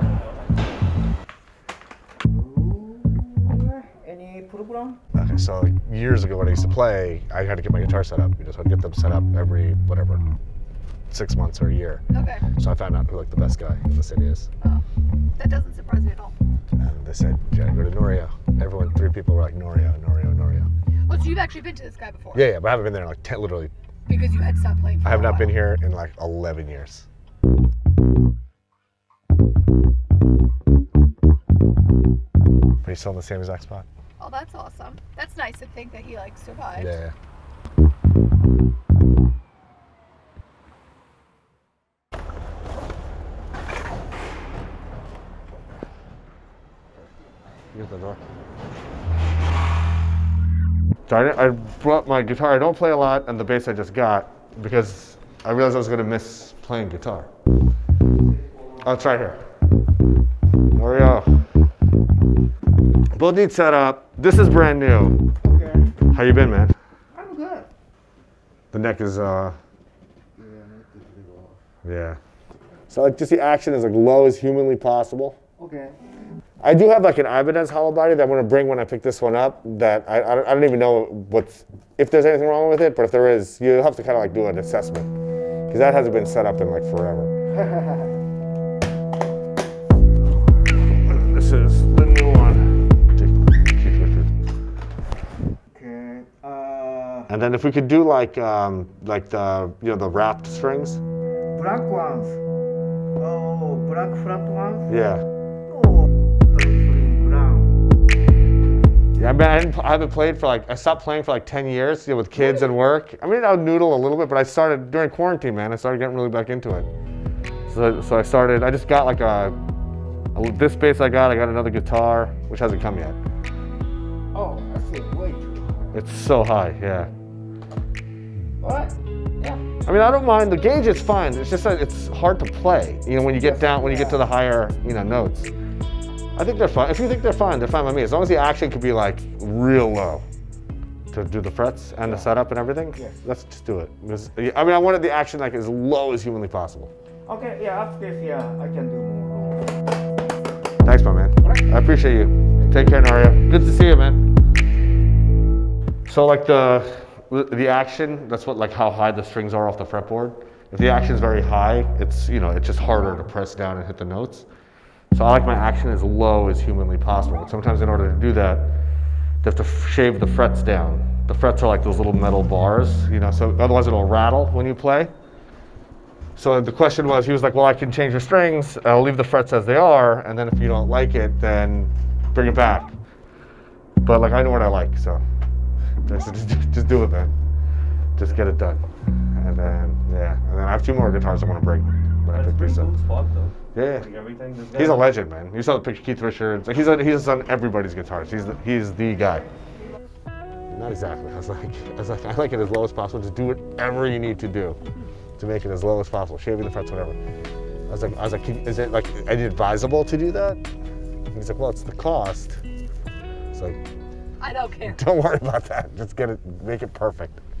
character. Any program? Okay, so like years ago when I used to play, I had to get my guitar set up. You just had to get them set up every, whatever, 6 months or a year. Okay. So I found out who like the best guy in the city is. Oh, that doesn't surprise me at all. And they said, yeah, go to Norio. Everyone, three people were like, Norio, Norio, Norio. Well, so you've actually been to this guy before? Yeah, yeah, but I haven't been there in like 10, literally. Because you had stopped playing for I have not been here in like 11 years. But he's still in the same exact spot. Oh, that's awesome. That's nice to think that he like survived. Yeah. Here's the door. So I brought my guitar. I don't play a lot, and the bass I just got because I realized I was going to miss playing guitar. I'll try here. Norio. Both need setup. This is brand new. Okay. How you been, man? I'm good. The neck is yeah. So like just the action is like low as humanly possible. Okay. I do have like an Ibanez hollow body that I'm going to bring when I pick this one up that I don't even know what's, if there's anything wrong with it, but if there is, you'll have to kind of like do an assessment because that hasn't been set up in like forever. This is the new one. Keith Richards. Okay. And then if we could do like the, you know, the wrapped strings. Black ones. Oh, black wrapped ones? Yeah. I mean, I haven't played for like, I stopped playing for like 10 years, you know, with kids and work. I mean, I would noodle a little bit, but I started, during quarantine, man, I started getting really back into it. So I started, I just got like a this bass I got another guitar, which hasn't come yet. Oh, that's way too high. It's so high, yeah. What? Yeah. I mean, I don't mind, the gauge is fine. It's just that it's hard to play, you know, when you get down, when you get to the higher, you know, notes. I think they're fine. If you think they're fine by me. As long as the action could be like real low to do the frets and the setup and everything, let's just do it. I mean, I wanted the action like as low as humanly possible. Okay, yeah, after this, yeah, I can do more. Thanks, my man. Right. I appreciate you. Take care, Norio. Good to see you, man. So like the action, that's what like how high the strings are off the fretboard. If the action's very high, it's, you know, it's just harder to press down and hit the notes. So I like my action as low as humanly possible. But sometimes in order to do that, they have to shave the frets down. The frets are like those little metal bars, you know, so otherwise it'll rattle when you play. So the question was, he was like, well, I can change your strings, I'll leave the frets as they are, and then if you don't like it, then bring it back. But like, I know what I like, so I said, just do it, man. Just get it done. And then, yeah, and then I have two more guitars I want to bring. But that's pretty cool spot, though. Yeah, like he's a legend, man. You saw the picture, Keith Richards. Like he's on everybody's guitars. He's the guy. Not exactly. I was like, I like it as low as possible. Just do whatever you need to do to make it as low as possible. Shaving the frets, whatever. I was like, is it like advisable to do that? And he's like, well, it's the cost. It's like, I don't care. Don't worry about that. Just get it, make it perfect.